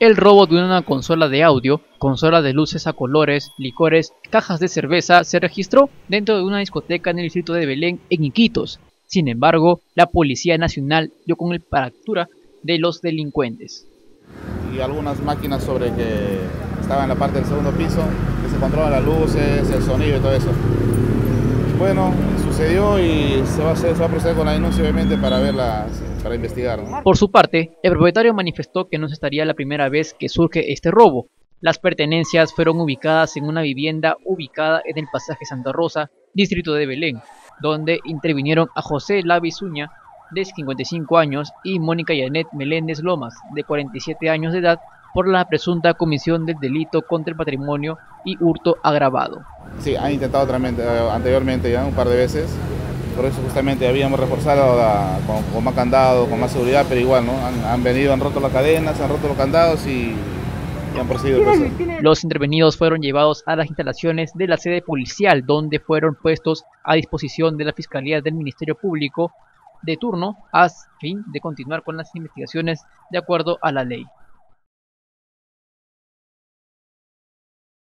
el robo de una consola de audio, consola de luces a colores, licores, cajas de cerveza se registró dentro de una discoteca en el distrito de Belén, en Iquitos. Sin embargo, la Policía Nacional dio con la captura de los delincuentes. Y algunas máquinas sobre que estaban en la parte del segundo piso, que se controlan las luces, el sonido y todo eso. Bueno, sucedió y se va a proceder con la denuncia, obviamente, para investigar, ¿no? Por su parte, el propietario manifestó que no sería la primera vez que surge este robo. Las pertenencias fueron ubicadas en una vivienda ubicada en el pasaje Santa Rosa, distrito de Belén, donde intervinieron a José Lavi Shuña, de 55 años, y Mónica Yanet Meléndez Lomas, de 47 años de edad, por la presunta comisión del delito contra el patrimonio y hurto agravado. Sí, han intentado anteriormente ya un par de veces, por eso justamente habíamos reforzado con más candado, con más seguridad, pero igual, ¿no? Han venido, han roto las cadenas, han roto los candados y han procedido. Los intervenidos fueron llevados a las instalaciones de la sede policial, donde fueron puestos a disposición de la Fiscalía del Ministerio Público de turno, a fin de continuar con las investigaciones de acuerdo a la ley.